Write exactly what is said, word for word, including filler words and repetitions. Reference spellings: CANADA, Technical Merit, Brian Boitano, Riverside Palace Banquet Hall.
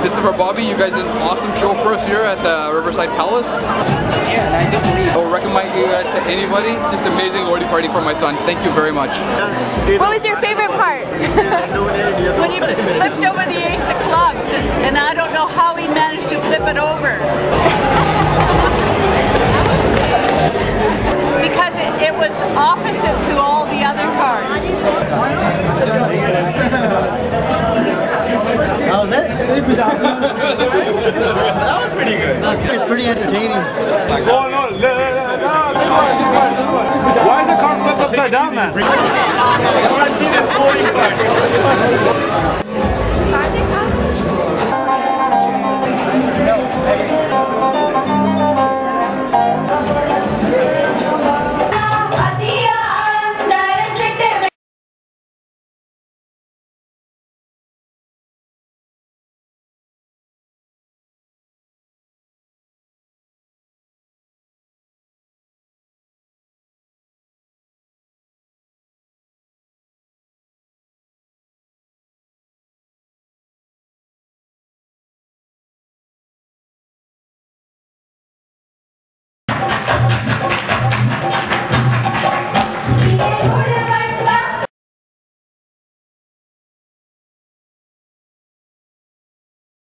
This is for Bobby. You guys did an awesome show for us here at the Riverside Palace. Yeah, and I do believe. I would recommend you guys to anybody. Just amazing Lordy party for my son. Thank you very much. What was your favorite part? When you flipped over the ace of clubs, and I don't know how he managed to flip it over. Because it, it was opposite to all the other parts. That was pretty good. It's pretty entertaining. Oh, no, no, no, no. Why is the concept upside down, man? I want to see this boarding part. Thank you.